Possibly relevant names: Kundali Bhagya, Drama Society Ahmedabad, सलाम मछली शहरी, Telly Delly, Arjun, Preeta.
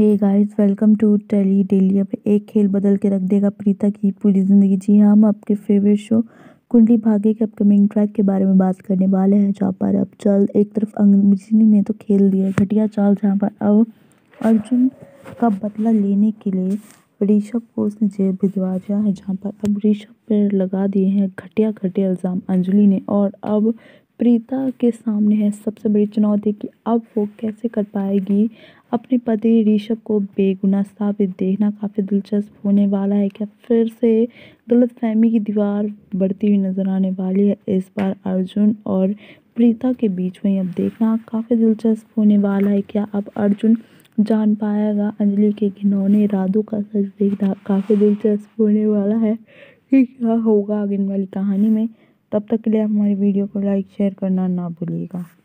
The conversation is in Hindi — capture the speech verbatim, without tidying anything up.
Hey guys, welcome to tele Daily. अब एक खेल बदल के रख देगा प्रीता की पूरी ज़िंदगी। जी हाँ, हम आपके फेवरेट शो कुंडली भाग्य के अपकमिंग ट्रैक के बारे में बात करने वाले हैं, जहाँ पर अब जल्द एक तरफ अंगनी ने तो खेल दिया घटिया चाल, जहाँ पर अब अर्जुन का बदला लेने के लिए ऋषभ को उसने जेल भिजवा दिया है, जहाँ पर अब ऋषभ पर लगा दिए हैं घटिया घटिया इल्ज़ाम अंजलि ने। और अब प्रीता के सामने है सबसे बड़ी चुनौती कि अब वो कैसे कर पाएगी अपने पति ऋषभ को बेगुनाह साबित। देखना काफ़ी दिलचस्प होने वाला है कि फिर से गलतफहमी की दीवार बढ़ती हुई नज़र आने वाली है इस बार अर्जुन और प्रीता के बीच में। अब देखना काफ़ी दिलचस्प होने वाला है, क्या अब अर्जुन जान पाएगा अंजलि के घिनौने इरादों का सच। देखना काफ़ी दिलचस्प होने वाला है कि क्या होगा आगे वाली कहानी में। तब तक के लिए हमारी वीडियो को लाइक शेयर करना ना भूलिएगा।